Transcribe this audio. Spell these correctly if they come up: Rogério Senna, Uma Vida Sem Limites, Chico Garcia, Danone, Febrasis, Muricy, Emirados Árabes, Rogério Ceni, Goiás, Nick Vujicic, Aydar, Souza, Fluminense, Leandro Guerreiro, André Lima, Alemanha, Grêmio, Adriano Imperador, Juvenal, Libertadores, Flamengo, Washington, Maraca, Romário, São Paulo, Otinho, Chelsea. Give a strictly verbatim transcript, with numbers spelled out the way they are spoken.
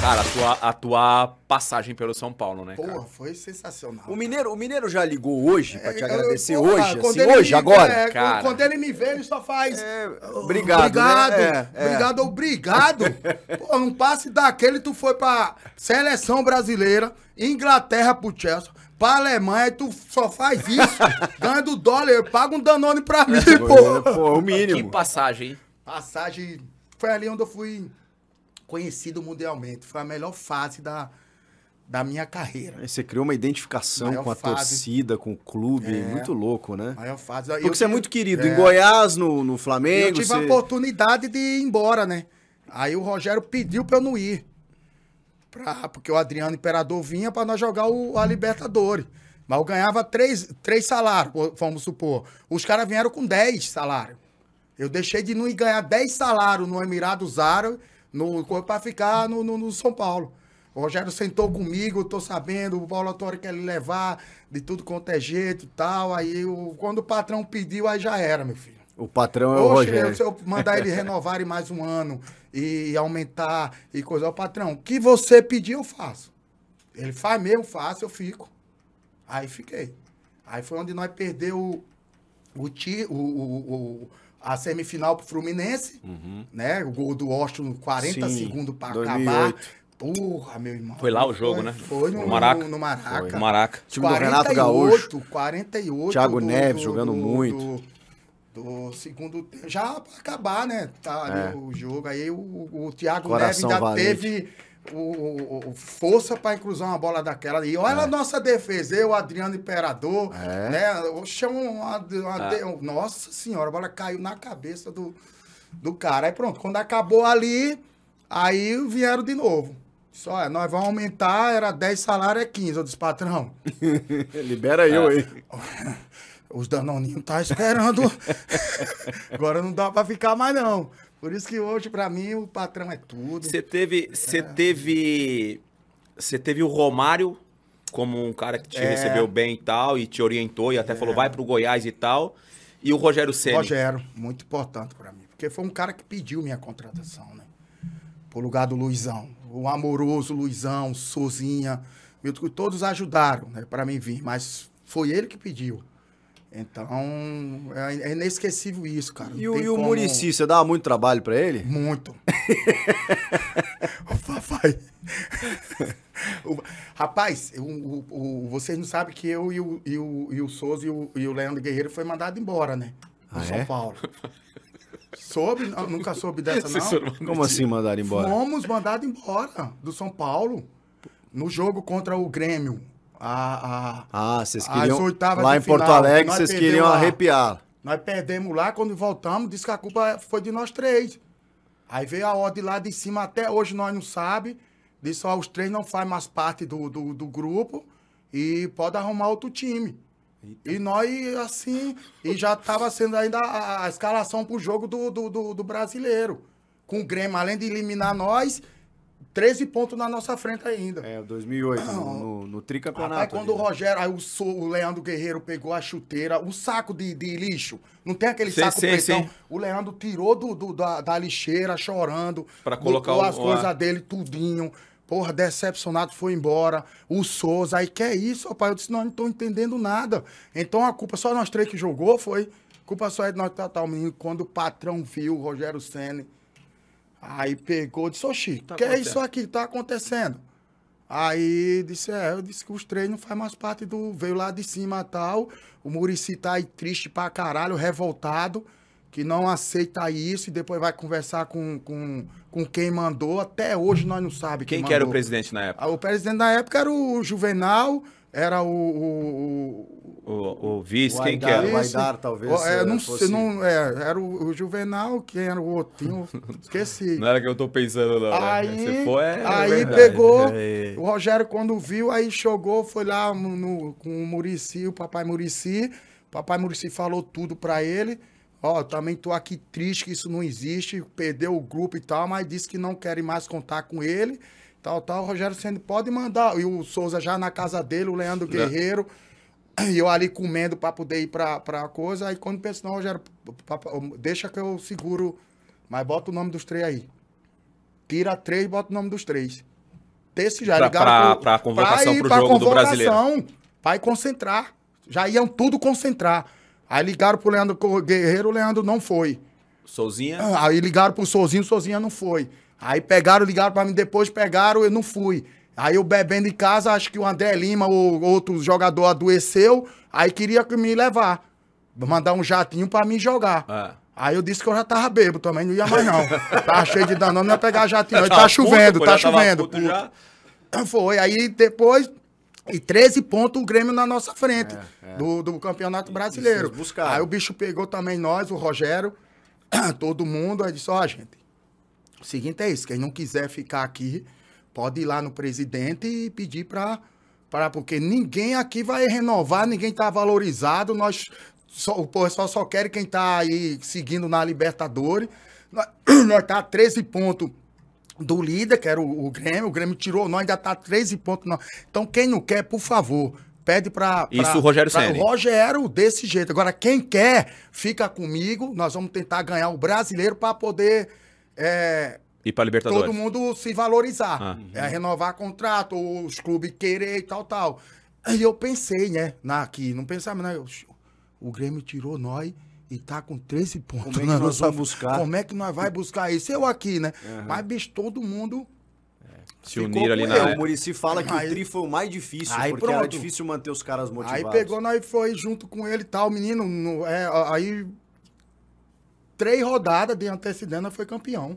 Cara, a tua, a tua passagem pelo São Paulo, né, cara? Porra, foi sensacional. O Mineiro, o Mineiro já ligou hoje pra te agradecer eu, eu, porra, hoje? Assim, hoje, me, agora? É, cara. Quando ele me vê, ele só faz... É, obrigado, Obrigado, né? é, obrigado, é. obrigado. Pô, um passe daquele, tu foi pra seleção brasileira, Inglaterra pro Chelsea, pra Alemanha, e tu só faz isso, dando dólar, eu pago um Danone pra mim, é, pô. Pô, o mínimo. Que passagem, hein? Passagem... Foi ali onde eu fui... conhecido mundialmente. Foi a melhor fase da, da minha carreira. Você criou uma identificação maior com a fase. torcida, com o clube. É. Muito louco, né? Maior fase. Porque eu, você eu, é muito querido. É. Em Goiás, no, no Flamengo... Eu tive você... a oportunidade de ir embora, né? Aí o Rogério pediu pra eu não ir. Pra, porque o Adriano Imperador vinha pra nós jogar o, a Libertadores. Mas eu ganhava três, três salários, vamos supor. Os caras vieram com dez salários. Eu deixei de não ir ganhar dez salários no Emirados Árabes para ficar no, no, no São Paulo. O Rogério sentou comigo, eu tô sabendo, o Paulo Autori quer levar de tudo quanto é jeito e tal. Aí, eu, quando o patrão pediu, aí já era, meu filho. O patrão é o Oxe, Rogério. Se eu mandar ele renovar em mais um ano e aumentar e coisa, o patrão, o que você pedir, eu faço. Ele faz mesmo, faço, eu fico. Aí fiquei. Aí foi onde nós perdeu o, o, o, o, o a semifinal pro Fluminense, uhum. né? O gol do Washington, quarenta Sim, segundos para acabar. Porra, meu irmão. Foi lá o jogo, foi, né? Foi no, no Maraca. No, no Maraca. Foi. No Maraca. Time do Renato Gaúcho. quarenta e oito Thiago do, Neves do, jogando do, muito. Do, do, do segundo tempo. Já para acabar, né? Tá ali é. o jogo. Aí o, o Thiago Coração Neves ainda teve o, o, o força para cruzar uma bola daquela. E olha é. a nossa defesa, eu, Adriano Imperador, é. né? Eu chamo uma, uma é. de... Nossa senhora, a bola caiu na cabeça do, do cara. Aí pronto, quando acabou ali, aí vieram de novo. Só, nós vamos aumentar, era dez salários, é quinze. Eu disse, patrão. Libera é. eu aí. Os danoninhos tá esperando. Agora não dá para ficar mais, não. Por isso que hoje, pra mim, o patrão é tudo. Você teve, você é. teve, você teve o Romário como um cara que te é. recebeu bem e tal, e te orientou, e até é. falou, vai pro Goiás e tal. E o Rogério Senna. Rogério, muito importante pra mim. Porque foi um cara que pediu minha contratação, né? Por lugar do Luizão. O amoroso Luizão, Souzinha, todos ajudaram, né, pra mim vir. Mas foi ele que pediu. Então, é inesquecível isso, cara. E, e o como... Muricy, você dava muito trabalho pra ele? Muito. O papai... o... Rapaz, o, o, o... vocês não sabem que eu e o, e o, e o Souza e o, e o Leandro Guerreiro foi mandado embora, né? Ah, no é? São Paulo. Soube? Não, nunca soube dessa, não? Como assim mandaram embora? Fomos mandados embora do São Paulo no jogo contra o Grêmio. A, a, ah, vocês queriam, lá em final, Porto Alegre, vocês queriam lá, arrepiar. Nós perdemos lá, quando voltamos, disse que a culpa foi de nós três. Aí veio a ordem lá de cima, até hoje nós não sabemos, disse, ó, os três não fazem mais parte do, do, do grupo e pode arrumar outro time. Eita. E nós, assim, e já estava sendo ainda a, a escalação pro jogo do, do, do, do brasileiro. Com o Grêmio, além de eliminar nós... treze pontos na nossa frente ainda. É, dois mil e oito, ah, no, no, no tricampeonato. Aí quando ali, o Rogério, aí o, so, o Leandro Guerreiro pegou a chuteira, o saco de, de lixo, não tem aquele sei, saco sei, pretão? Sei. O Leandro tirou do, do, da, da lixeira, chorando, pra colocar botou o, as coisas dele, tudinho. Porra, decepcionado, foi embora. O Souza, aí que é isso, rapaz? Eu disse, não, não tô entendendo nada. Então a culpa só nós três que jogou, foi. A culpa só é de nós tratar o menino. Quando o patrão viu o Rogério Ceni, aí pegou, disse, ô Chico, o que é isso aqui que tá acontecendo? Aí disse, é, eu disse que os três não faz mais parte do... Veio lá de cima e tal, o Muricy tá aí triste pra caralho, revoltado, que não aceita isso e depois vai conversar com, com, com quem mandou. Até hoje nós não sabemos quem, quem que era o presidente na época? O presidente na época era o Juvenal, era o... O, o, o, o vice, o Aydar, quem que era? O Aydar, talvez. O, é, não, fosse... não, é, era o, o Juvenal, quem era o Otinho, esqueci. Não era que eu tô pensando, não. Aí, foi, é, aí é pegou, é. o Rogério quando viu, aí chegou, foi lá no, no, com o Muricy, o papai Muricy. O papai Muricy falou tudo pra ele. Ó, também tô aqui triste que isso não existe, perdeu o grupo e tal, mas disse que não querem mais contar com ele. Tal, tal, o Rogério Senna pode mandar. E o Souza já na casa dele, o Leandro Guerreiro. E eu ali comendo para poder ir pra, pra coisa. Aí quando pensa, não, Rogério, deixa que eu seguro. Mas bota o nome dos três aí. Tira três, bota o nome dos três. desse já. Para a convocação para o jogo do Brasileiro. Vai concentrar. Já iam tudo concentrar. Aí ligaram pro Leandro Guerreiro, o Leandro não foi. Souzinha? Ah, aí ligaram pro Souzinho, o Souzinha não foi. Aí pegaram, ligaram pra mim, depois pegaram, eu não fui. Aí eu bebendo em casa, acho que o André Lima, o outro jogador, adoeceu, aí queria me levar. Mandar um jatinho pra mim jogar. É. Aí eu disse que eu já tava bêbado também, não ia mais não. Tava cheio de Danone, não ia pegar jatinho. Aí tá chovendo, puto, tá chovendo. Puto puto. Já? Foi, aí depois... E treze pontos o Grêmio na nossa frente é, é. Do, do Campeonato Brasileiro. Aí o bicho pegou também nós, o Rogério, todo mundo. Aí disse, ó, oh, gente, o seguinte é isso, quem não quiser ficar aqui, pode ir lá no presidente e pedir pra... pra porque ninguém aqui vai renovar, ninguém tá valorizado. Nós, só, o pessoal só quer quem tá aí seguindo na Libertadores. Nós, nós tá treze pontos. Do líder, que era o, o Grêmio, o Grêmio tirou, nós ainda tá treze pontos. Não. Então, quem não quer, por favor, pede para Isso, o Rogério Senna. O Rogério, desse jeito. Agora, quem quer, fica comigo, nós vamos tentar ganhar o brasileiro para poder... É, ir para Libertadores. Todo mundo se valorizar. Ah. É, renovar contrato, os clubes querer e tal, tal. E eu pensei, né, na, aqui, não pensava, né, eu, o Grêmio tirou nós... E tá com treze pontos. Como é que nós vamos buscar? Como é que nós vai buscar isso? Eu aqui, né? Uhum. Mas, bicho, todo mundo... É. Se unir ali na área. O Muricy fala que aí, o tri foi o mais difícil, aí, porque pronto. Era difícil manter os caras motivados. Aí pegou, nós foi junto com ele e tal, o menino... No, é, aí, três rodadas de antecedência foi campeão.